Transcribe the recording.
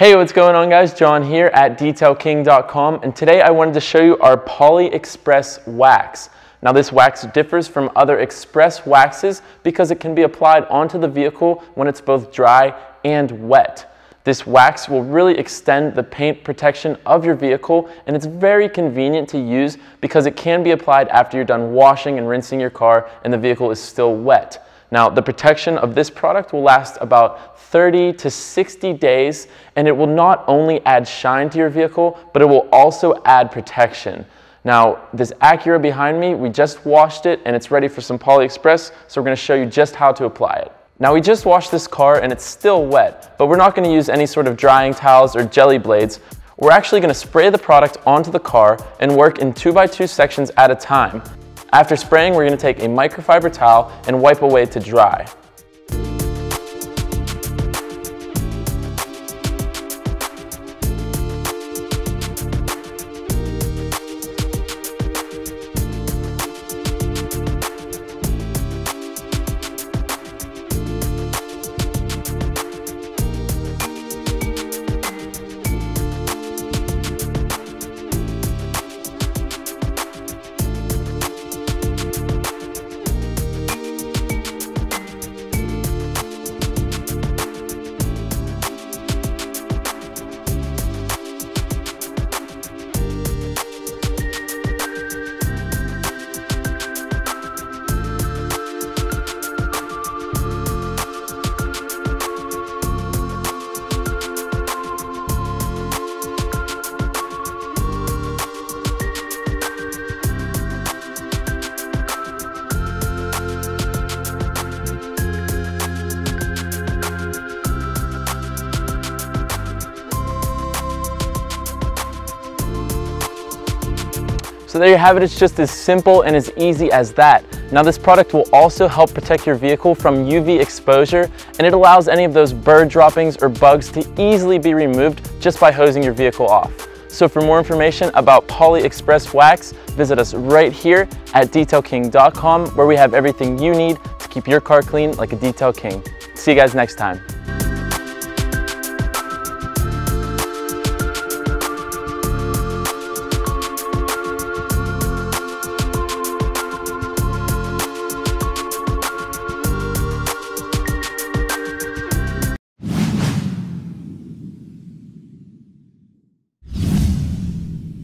Hey, what's going on guys? John here at DetailKing.com, and today I wanted to show you our Poly Express Wax. Now this wax differs from other express waxes because it can be applied onto the vehicle when it's both dry and wet. This wax will really extend the paint protection of your vehicle, and it's very convenient to use because it can be applied after you're done washing and rinsing your car and the vehicle is still wet. Now, the protection of this product will last about 30 to 60 days, and it will not only add shine to your vehicle, but it will also add protection. Now, this Acura behind me, we just washed it and it's ready for some Poly Express, so we're going to show you just how to apply it. Now, we just washed this car and it's still wet, but we're not going to use any sort of drying towels or jelly blades. We're actually going to spray the product onto the car and work in 2x2 sections at a time. After spraying, we're going to take a microfiber towel and wipe away to dry. So there you have it, it's just as simple and as easy as that. Now this product will also help protect your vehicle from UV exposure, and it allows any of those bird droppings or bugs to easily be removed just by hosing your vehicle off. So for more information about Poly Express Wax, visit us right here at DetailKing.com, where we have everything you need to keep your car clean like a Detail King. See you guys next time.